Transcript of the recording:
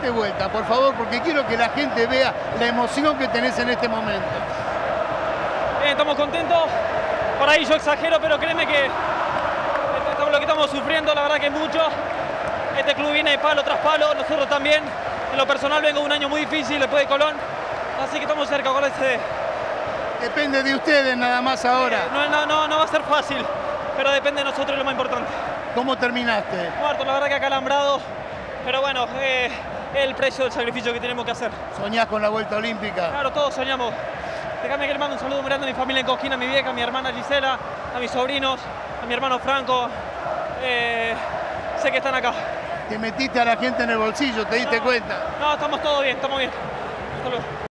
date vuelta, por favor, porque quiero que la gente vea la emoción que tenés en este momento. Estamos contentos. Por ahí yo exagero, pero créeme que lo que estamos sufriendo, la verdad que es mucho. Este club viene de palo tras palo, nosotros también. En lo personal vengo de un año muy difícil después de Colón, así que estamos cerca, acuérdense. Depende de ustedes nada más ahora. No va a ser fácil, pero depende de nosotros, lo más importante. ¿Cómo terminaste? Muerto, la verdad que acalambrado, pero bueno, es el precio del sacrificio que tenemos que hacer. ¿Soñás con la Vuelta Olímpica? Claro, todos soñamos. Déjame que le mando un saludo grande a mi familia en Coquina, a mi vieja, a mi hermana Gisela, a mis sobrinos, a mi hermano Franco. Sé que están acá. Te metiste a la gente en el bolsillo, ¿te diste cuenta? No, estamos todos bien, estamos bien. Hasta luego.